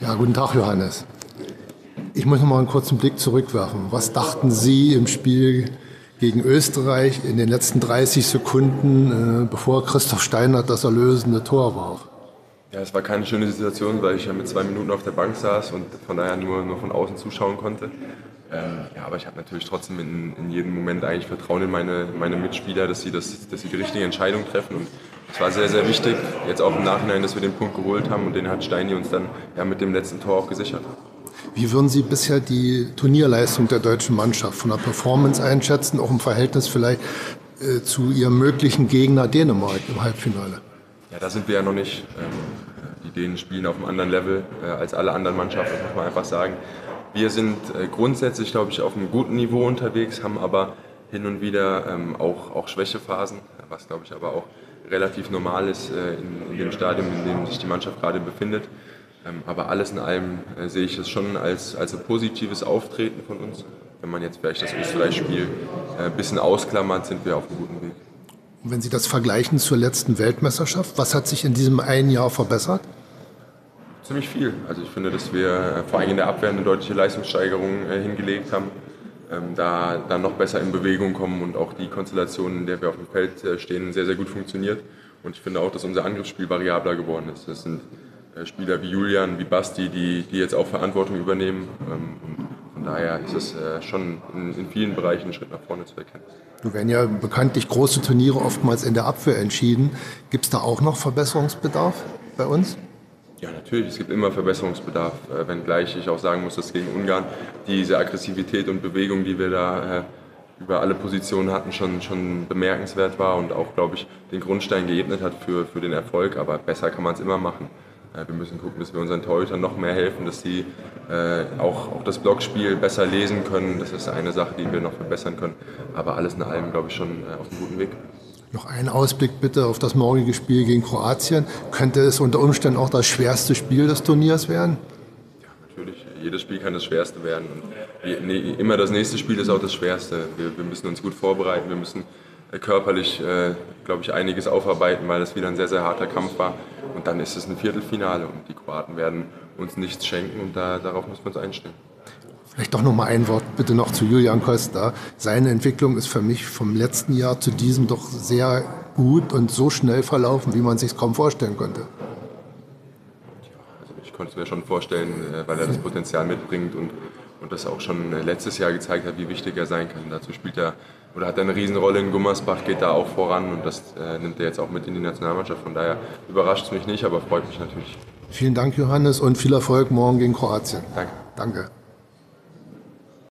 Ja, guten Tag, Johannes. Ich muss noch mal einen kurzen Blick zurückwerfen. Was dachten Sie im Spiel gegen Österreich in den letzten 30 Sekunden, bevor Christoph Steinert das erlösende Tor warf? Ja, es war keine schöne Situation, weil ich ja mit 2 Minuten auf der Bank saß und von daher nur von außen zuschauen konnte. Ja, aber ich habe natürlich trotzdem in jedem Moment eigentlich Vertrauen in meine Mitspieler, dass sie die richtige Entscheidung treffen. Und es war sehr, sehr wichtig, jetzt auch im Nachhinein, dass wir den Punkt geholt haben, und den hat Steini uns dann ja mit dem letzten Tor auch gesichert. Wie würden Sie bisher die Turnierleistung der deutschen Mannschaft von der Performance einschätzen, auch im Verhältnis vielleicht zu ihrem möglichen Gegner Dänemark im Halbfinale? Ja, da sind wir ja noch nicht. Die Dänen spielen auf einem anderen Level als alle anderen Mannschaften, muss man einfach sagen. Wir sind grundsätzlich, glaube ich, auf einem guten Niveau unterwegs, haben aber hin und wieder auch Schwächephasen, was, glaube ich, aber auch relativ normal ist in dem Stadium, in dem sich die Mannschaft gerade befindet. Aber alles in allem sehe ich es schon als ein positives Auftreten von uns. Wenn man jetzt vielleicht das Österreich-Spiel ein bisschen ausklammert, sind wir auf einem guten Weg. Und wenn Sie das vergleichen zur letzten Weltmeisterschaft, was hat sich in diesem einen Jahr verbessert? Ziemlich viel. Also ich finde, dass wir vor allem in der Abwehr eine deutliche Leistungssteigerung hingelegt haben, da dann noch besser in Bewegung kommen und auch die Konstellation, in der wir auf dem Feld stehen, sehr, sehr gut funktioniert. Und ich finde auch, dass unser Angriffsspiel variabler geworden ist. Das sind Spieler wie Julian, wie Basti, die jetzt auch Verantwortung übernehmen. Und von daher ist es schon in vielen Bereichen einen Schritt nach vorne zu erkennen. Nun werden ja bekanntlich große Turniere oftmals in der Abwehr entschieden. Gibt es da auch noch Verbesserungsbedarf bei uns? Ja, natürlich. Es gibt immer Verbesserungsbedarf, wenngleich ich auch sagen muss, dass gegen Ungarn diese Aggressivität und Bewegung, die wir da über alle Positionen hatten, schon bemerkenswert war und auch, glaube ich, den Grundstein geebnet hat für den Erfolg. Aber besser kann man es immer machen. Wir müssen gucken, dass wir unseren Torhütern noch mehr helfen, dass sie auch das Blockspiel besser lesen können. Das ist eine Sache, die wir noch verbessern können. Aber alles in allem, glaube ich, schon auf einem guten Weg. Noch einen Ausblick bitte auf das morgige Spiel gegen Kroatien. Könnte es unter Umständen auch das schwerste Spiel des Turniers werden? Ja, natürlich. Jedes Spiel kann das schwerste werden. Und immer das nächste Spiel ist auch das schwerste. Wir müssen uns gut vorbereiten. Wir müssen körperlich, glaube ich, einiges aufarbeiten, weil das wieder ein sehr, sehr harter Kampf war. Und dann ist es ein Viertelfinale und die Kroaten werden uns nichts schenken und darauf müssen wir uns einstellen. Vielleicht doch noch mal ein Wort bitte noch zu Julian Costa. Seine Entwicklung ist für mich vom letzten Jahr zu diesem doch sehr gut und so schnell verlaufen, wie man es sich kaum vorstellen konnte. Ja, also ich konnte es mir schon vorstellen, weil er das Potenzial mitbringt und das auch schon letztes Jahr gezeigt hat, wie wichtig er sein kann. Dazu spielt er oder hat er eine Riesenrolle in Gummersbach, geht da auch voran und das nimmt er jetzt auch mit in die Nationalmannschaft. Von daher überrascht es mich nicht, aber freut mich natürlich. Vielen Dank, Johannes, und viel Erfolg morgen gegen Kroatien. Danke. Danke.